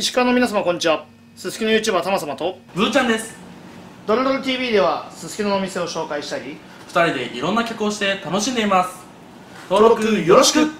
石川の皆様こんにちは。すすきの YouTuber たま様とブーちゃんです。ドルドル TV ではすすきののお店を紹介したり、2人でいろんな曲をして楽しんでいます。登録よろしく。